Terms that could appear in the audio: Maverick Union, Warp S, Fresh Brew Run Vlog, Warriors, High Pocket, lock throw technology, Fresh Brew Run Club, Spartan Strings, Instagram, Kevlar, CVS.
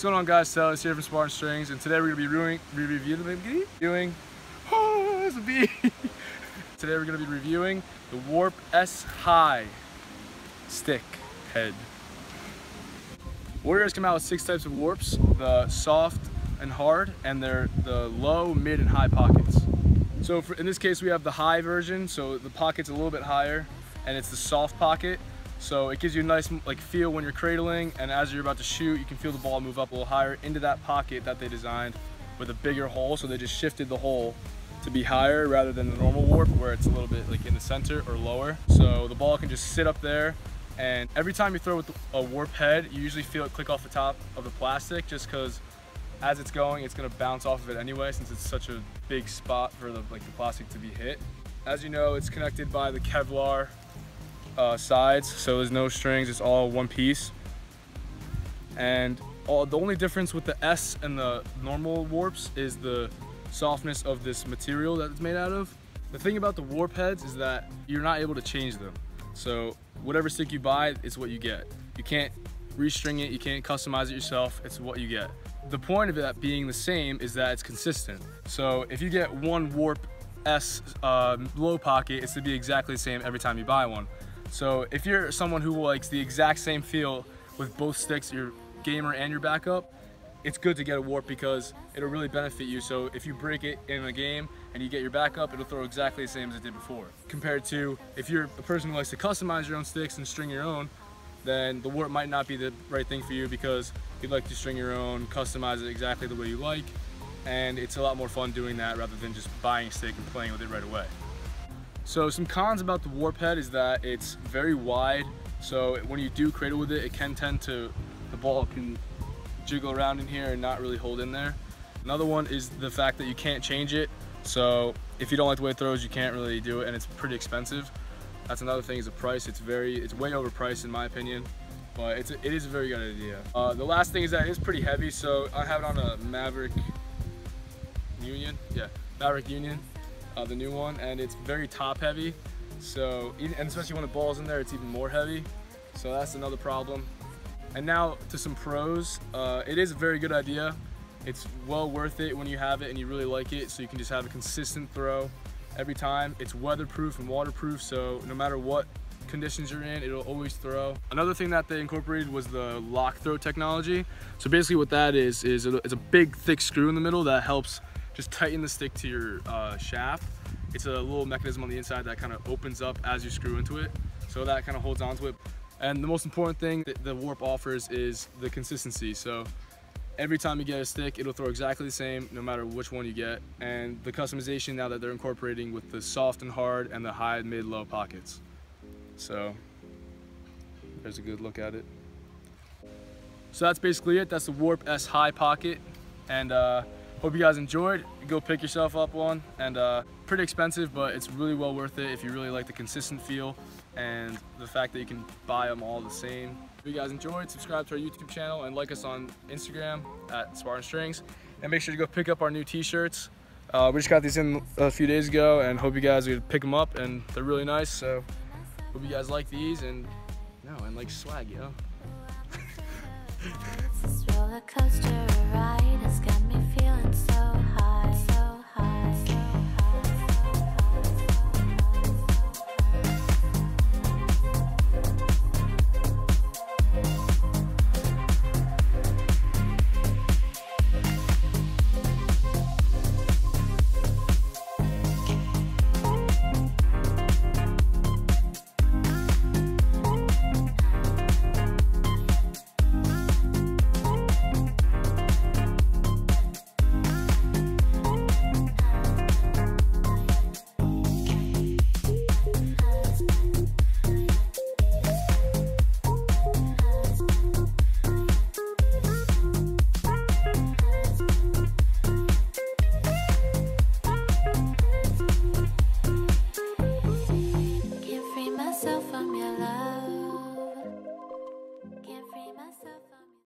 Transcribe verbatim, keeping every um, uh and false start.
What's going on, guys? Silas here from Spartan Strings, and today we're going to be reviewing, re reviewing, reviewing oh, there's a bee. Today we're going to be reviewing the Warp S High stick head. Warriors come out with six types of warps: the soft and hard, and they're the low, mid, and high pockets. So for, in this case, we have the high version, so the pocket's a little bit higher, and it's the soft pocket. So it gives you a nice like feel when you're cradling, and as you're about to shoot, you can feel the ball move up a little higher into that pocket that they designed with a bigger hole. So they just shifted the hole to be higher rather than the normal warp where it's a little bit like in the center or lower. So the ball can just sit up there, and every time you throw with a warp head, you usually feel it click off the top of the plastic just because as it's going, it's gonna bounce off of it anyway since it's such a big spot for the, like, the plastic to be hit. As you know, it's connected by the Kevlar Uh, sides, so there's no strings, it's all one piece. And all the only difference with the S and the normal warps is the softness of this material that it's made out of. The thing about the warp heads is that you're not able to change them, so whatever stick you buy, it's what you get. You can't restring it, you can't customize it yourself, it's what you get. The point of that being the same is that it's consistent. So if you get one warp S uh, low pocket, it's to be exactly the same every time you buy one. So if you're someone who likes the exact same feel with both sticks, your gamer and your backup, it's good to get a warp because it'll really benefit you. So if you break it in a game and you get your backup, it'll throw exactly the same as it did before. Compared to if you're a person who likes to customize your own sticks and string your own, then the warp might not be the right thing for you because you'd like to string your own, customize it exactly the way you like, and it's a lot more fun doing that rather than just buying a stick and playing with it right away. So some cons about the warp head is that it's very wide, so when you do cradle with it, it can tend to, the ball can jiggle around in here and not really hold in there. Another one is the fact that you can't change it, so if you don't like the way it throws, you can't really do it, and it's pretty expensive. That's another thing, is the price. It's very, it's way overpriced in my opinion, but it's a, it is a very good idea. Uh, the last thing is that it's pretty heavy, so I have it on a Maverick Union, yeah, Maverick Union. Uh, the new one, and it's very top heavy, so, and especially when the ball's in there, it's even more heavy, so that's another problem. And now to some pros. Uh, it is a very good idea. It's well worth it when you have it and you really like it, so you can just have a consistent throw every time. It's weatherproof and waterproof, so no matter what conditions you're in, it'll always throw. Another thing that they incorporated was the lock throw technology. So basically what that is, is it's a big thick screw in the middle that helps just tighten the stick to your uh, shaft. It's a little mechanism on the inside that kind of opens up as you screw into it, so that kind of holds onto it. And the most important thing that the warp offers is the consistency. So every time you get a stick, it'll throw exactly the same no matter which one you get. And the customization now that they're incorporating with the soft and hard and the high, mid, low pockets. So there's a good look at it. So that's basically it. That's the Warp S High Pocket, and uh, hope you guys enjoyed. Go pick yourself up one, and uh, pretty expensive, but it's really well worth it if you really like the consistent feel and the fact that you can buy them all the same. If you guys enjoyed, subscribe to our YouTube channel and like us on Instagram at Spartan Strings, and make sure to go pick up our new t-shirts. Uh, we just got these in a few days ago, and hope you guys would pick them up, and they're really nice, so hope you guys like these, and no, and like swag, yo.